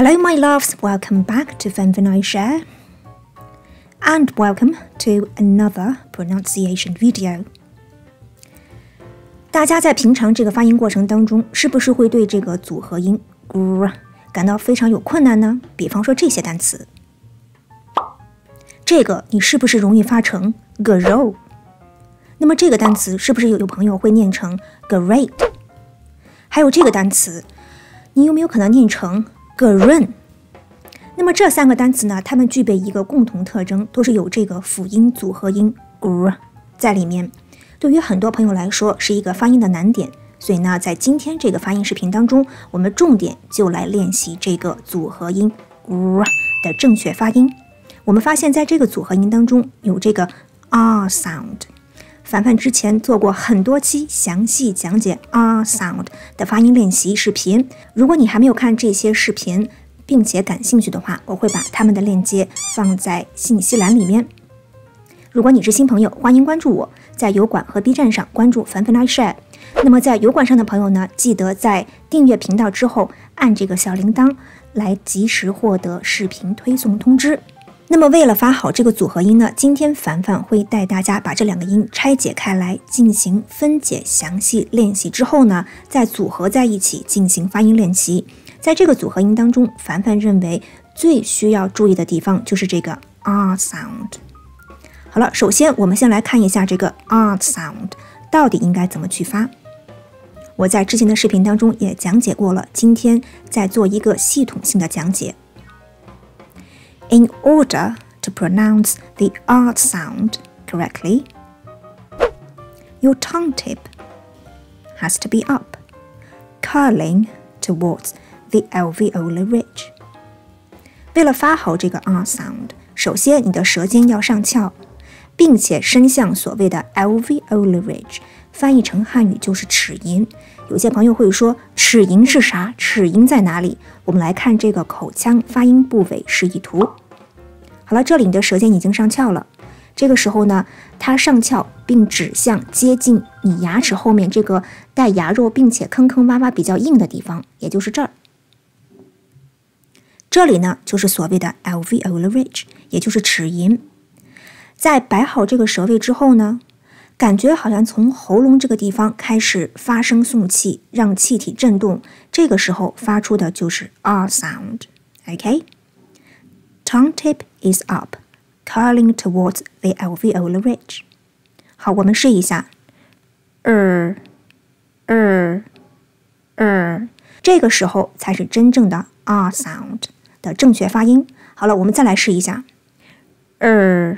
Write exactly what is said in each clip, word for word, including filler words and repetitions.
Hello my loves, welcome back to FanfaniShare and welcome to another pronunciation video. 大家在平常这个发音过程当中，是不是会对这个组合音 gr 感到非常有困难呢？比方说这些单词，这个你是不是容易发成 grow？ 那么这个单词是不是有有朋友会念成 great？ 还有这个单词，你有没有可能念成 grin？ 那么这三个单词呢，它们具备一个共同特征，都是有这个辅音组合音 gr 在里面。对于很多朋友来说，是一个发音的难点。所以呢，在今天这个发音视频当中，我们重点就来练习这个组合音 gr 的正确发音。我们发现，在这个组合音当中有这个 r sound。凡凡之前做过很多期详细讲解 r sound 的发音练习视频，如果你还没有看这些视频，并且感兴趣的话，我会把他们的链接放在信息栏里面。如果你是新朋友，欢迎关注我，在油管和 B 站上关注 FanfaniShare。那么在油管上的朋友呢，记得在订阅频道之后按这个小铃铛，来及时获得视频推送通知。那么为了发好这个组合音呢，今天凡凡会带大家把这两个音拆解开来，进行分解详细练习之后呢，再组合在一起进行发音练习。在这个组合音当中，凡凡认为最需要注意的地方就是这个 R sound。好了，首先我们先来看一下这个 R sound 到底应该怎么去发。我在之前的视频当中也讲解过了，今天再做一个系统性的讲解。In order to pronounce the R sound correctly, your tongue tip has to be up, curling towards the alveolar ridge. 为了发好这个 R sound， 首先你的舌尖要上翘，并且伸向所谓的 alveolar ridge， 翻译成汉语就是齿龈。有些朋友会说齿龈是啥？齿龈在哪里？我们来看这个口腔发音部位示意图。好了，这里你的舌尖已经上翘了，这个时候呢，它上翘并指向接近你牙齿后面这个带牙肉并且坑坑洼洼比较硬的地方，也就是这儿。这里呢，就是所谓的 alveolar ridge， 也就是齿龈。在摆好这个舌位之后呢，感觉好像从喉咙这个地方开始发声送气，让气体震动，这个时候发出的就是 R sound。 OK， Tongue tip is up, curling towards the alveolar ridge。 好，我们试一下 er er er， 这个时候才是真正的 R sound 的正确发音。好了，我们再来试一下 er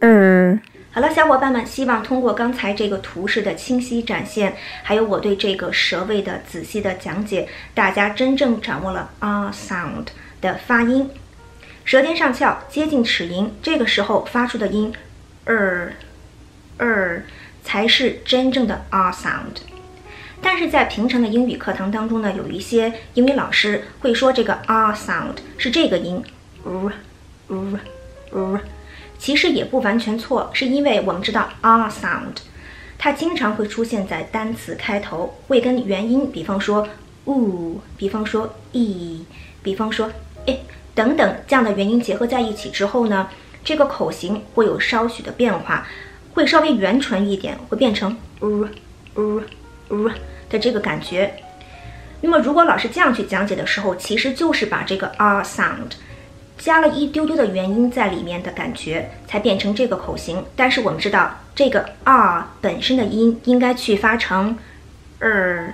er。好了，小伙伴们，希望通过刚才这个图示的清晰展现，还有我对这个舌位的仔细的讲解，大家真正掌握了 R sound 的发音。舌尖上翘，接近齿龈，这个时候发出的音 er er 才是真正的 R sound。但是在平常的英语课堂当中呢，有一些英语老师会说这个 R sound 是这个音 er er er。其实也不完全错，是因为我们知道 R sound 它经常会出现在单词开头，会跟元音，比方说 u， 比方说 e， 比方说 e 等等这样的元音结合在一起之后呢，这个口型会有稍许的变化，会稍微圆唇一点，会变成 u u u 的这个感觉。那么如果老师这样去讲解的时候，其实就是把这个 R sound加了一丢丢的元音在里面的感觉，才变成这个口型。但是我们知道，这个 r 本身的音应该去发成 er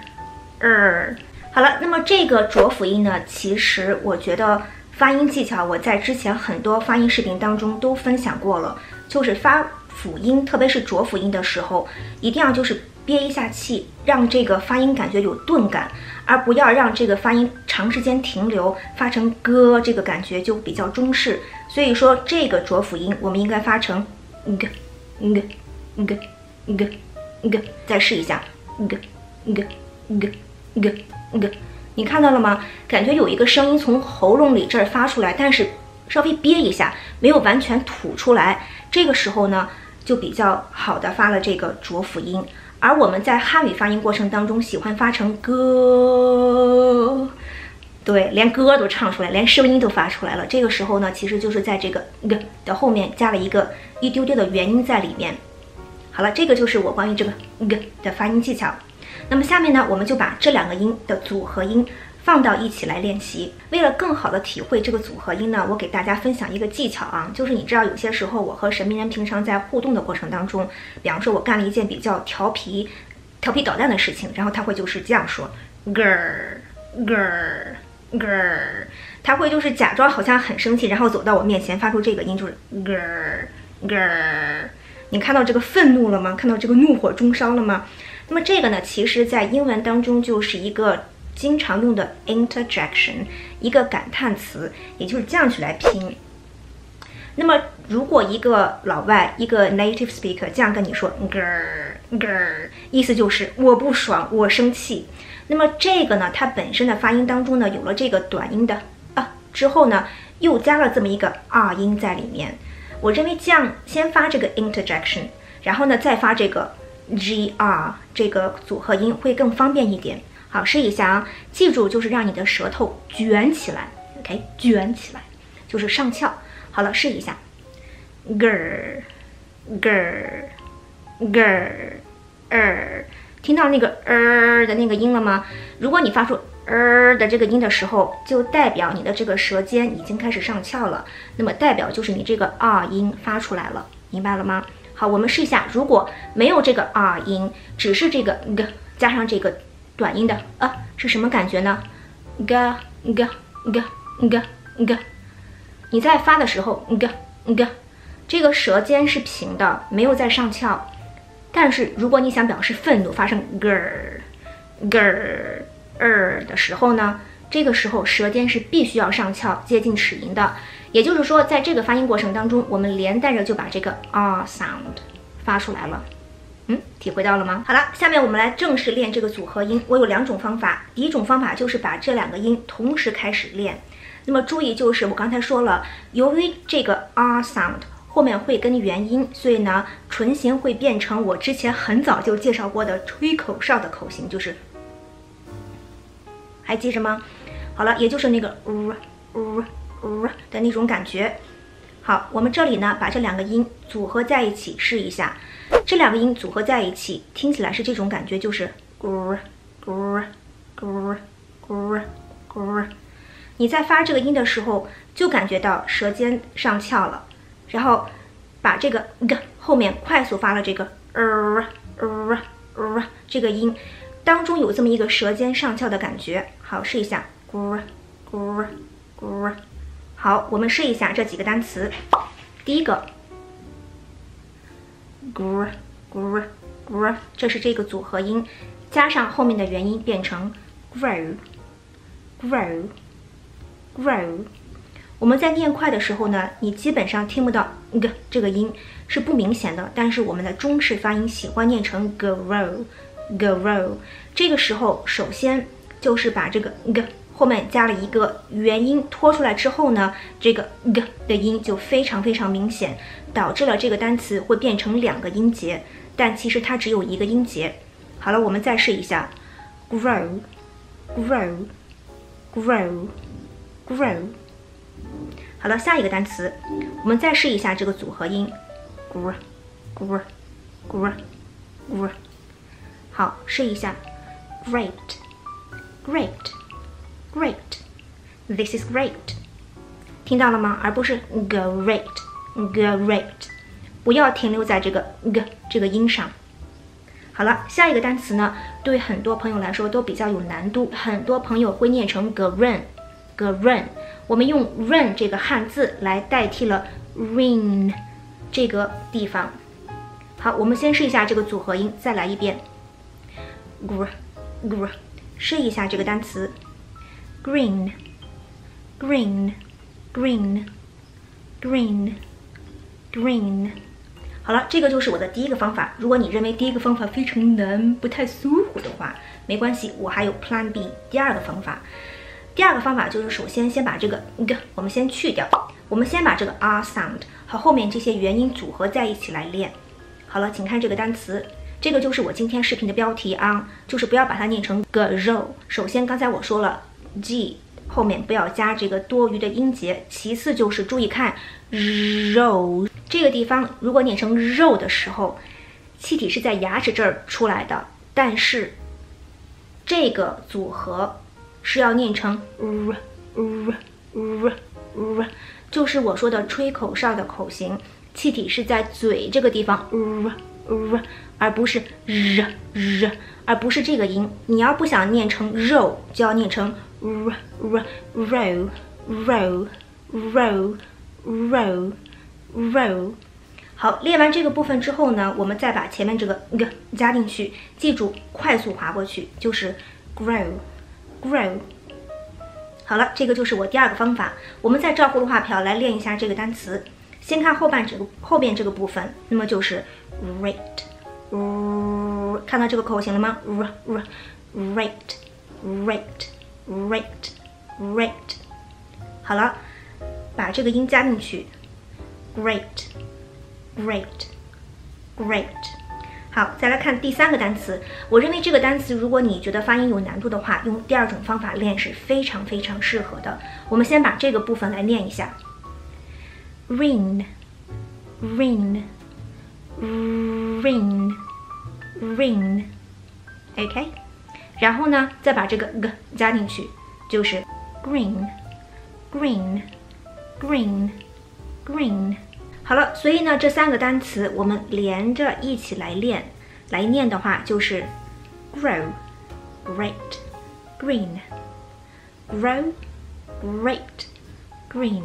er。好了，那么这个浊辅音呢，其实我觉得发音技巧我在之前很多发音视频当中都分享过了，就是发辅音，特别是浊辅音的时候，一定要就是憋一下气，让这个发音感觉有顿感，而不要让这个发音长时间停留，发成咯，这个感觉就比较中式。所以说这个浊辅音我们应该发成 g g g g g。 再试一下 g g g g g。 你看到了吗？感觉有一个声音从喉咙里这儿发出来，但是稍微憋一下，没有完全吐出来。这个时候呢，就比较好的发了这个浊辅音。而我们在汉语发音过程当中，喜欢发成 g 对，连歌都唱出来，连声音都发出来了。这个时候呢，其实就是在这个“的后面加了一个一丢丢的元音在里面。好了，这个就是我关于这个“的发音技巧。那么下面呢，我们就把这两个音的组合音放到一起来练习。为了更好的体会这个组合音呢，我给大家分享一个技巧啊，就是你知道有些时候我和神秘人平常在互动的过程当中，比方说我干了一件比较调皮、调皮捣蛋的事情，然后他会就是这样说 “girl girl”。girl， 他会就是假装好像很生气，然后走到我面前发出这个音，就是 girl girl。你看到这个愤怒了吗？看到这个怒火中烧了吗？那么这个呢，其实在英文当中就是一个经常用的 interjection， 一个感叹词，也就是这样去来拼。那么如果一个老外，一个 native speaker 这样跟你说 girl girl， 意思就是我不爽，我生气。那么这个呢，它本身的发音当中呢，有了这个短音的啊之后呢，又加了这么一个 r 音在里面。我认为这样先发这个 interjection， 然后呢再发这个 gr 这个组合音会更方便一点。好，试一下啊，记住就是让你的舌头卷起来 ，OK， 卷起来就是上翘。好了，试一下 ，girl girl girl er。听到那个呃的那个音了吗？如果你发出呃的这个音的时候，就代表你的这个舌尖已经开始上翘了，那么代表就是你这个啊音发出来了，明白了吗？好，我们试一下，如果没有这个啊音，只是这个 g 加上这个短音的啊，是什么感觉呢 ？g g g g g， 你在发的时候 g g， 这个舌尖是平的，没有在上翘。但是如果你想表示愤怒，发生 girl girl er 的时候呢，这个时候舌尖是必须要上翘，接近齿龈的。也就是说，在这个发音过程当中，我们连带着就把这个 r sound 发出来了。嗯，体会到了吗？好了，下面我们来正式练这个组合音。我有两种方法，第一种方法就是把这两个音同时开始练。那么注意就是我刚才说了，由于这个 r sound。后面会跟元音，所以呢，唇形会变成我之前很早就介绍过的吹口哨的口型，就是，还记着吗？好了，也就是那个呜呜呜的那种感觉。好，我们这里呢，把这两个音组合在一起试一下，这两个音组合在一起，听起来是这种感觉，就是呜呜呜呜呜。你在发这个音的时候，就感觉到舌尖上翘了。然后把这个 g 后面快速发了这个 er er er 这个音，当中有这么一个舌尖上翘的感觉。好，试一下 g g g。好，我们试一下这几个单词。第一个 g g g， 这是这个组合音，加上后面的元音变成 grow grow grow。我们在念快的时候呢，你基本上听不到 g 这个音是不明显的，但是我们的中式发音喜欢念成 grow grow。这个时候，首先就是把这个 g 后面加了一个元音拖出来之后呢，这个 g 的音就非常非常明显，导致了这个单词会变成两个音节，但其实它只有一个音节。好了，我们再试一下 grow grow grow grow。好了，下一个单词，我们再试一下这个组合音 ，gr gr gr gr。好，试一下 ，great great great，this is great， 听到了吗？而不是 great great， 不要停留在这个 g 这个音上。好了，下一个单词呢，对很多朋友来说都比较有难度，很多朋友会念成 grin grin。我们用 rain 这个汉字来代替了 rain 这个地方。好，我们先试一下这个组合音，再来一遍 gr gr， 试一下这个单词 green green green green green。 好了，这个就是我的第一个方法。如果你认为第一个方法非常难，不太舒服的话，没关系，我还有 plan B 第二个方法。第二个方法就是，首先先把这个 g 我们先去掉，我们先把这个 r sound 和后面这些元音组合在一起来练。好了，请看这个单词，这个就是我今天视频的标题啊，就是不要把它念成 g r o。首先刚才我说了 g 后面不要加这个多余的音节。其次就是注意看肉这个地方，如果念成肉的时候，气体是在牙齿这儿出来的，但是这个组合是要念成 r r r r， 就是我说的吹口哨的口型，气体是在嘴这个地方 r r， 而不是 r r， 而不是这个音。你要不想念成肉，就要念成 r r roll roll roll roll roll。好，练完这个部分之后呢，我们再把前面这个 g 加进去，记住快速划过去，就是 grow grow。好了，这个就是我第二个方法。我们再照葫芦画瓢来练一下这个单词。先看后半这个后边这个部分，那么就是 rate， 看到这个口型了吗 ？rate rate rate rate。好了，把这个音加进去 ，great。Great, great。好，再来看第三个单词。我认为这个单词，如果你觉得发音有难度的话，用第二种方法练是非常非常适合的。我们先把这个部分来念一下 ：ring, ring, ring, ring。OK。然后呢，再把这个 g 加进去，就是 green, green, green, green。好了，所以呢，这三个单词我们连着一起来练，来念的话就是 grow, great, green, grow, great, green。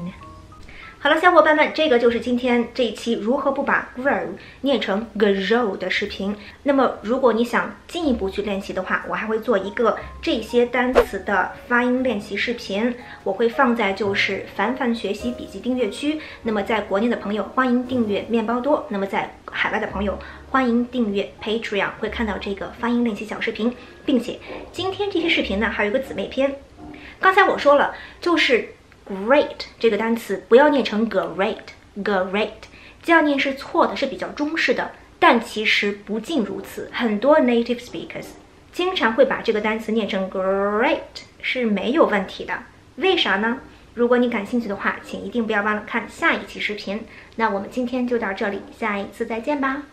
好了，小伙伴们，这个就是今天这一期如何不把 grow 念成 grow 的视频。那么，如果你想进一步去练习的话，我还会做一个这些单词的发音练习视频，我会放在就是凡凡学习笔记订阅区。那么，在国内的朋友欢迎订阅面包多，那么在海外的朋友欢迎订阅 Patreon， 会看到这个发音练习小视频，并且今天这些视频呢还有一个姊妹篇。刚才我说了，就是。Great 这个单词不要念成 great，great 这样念是错的，是比较中式的，但其实不尽如此。很多 native speakers 经常会把这个单词念成 great 是没有问题的。为啥呢？如果你感兴趣的话，请一定不要忘了看下一期视频。那我们今天就到这里，下一次再见吧。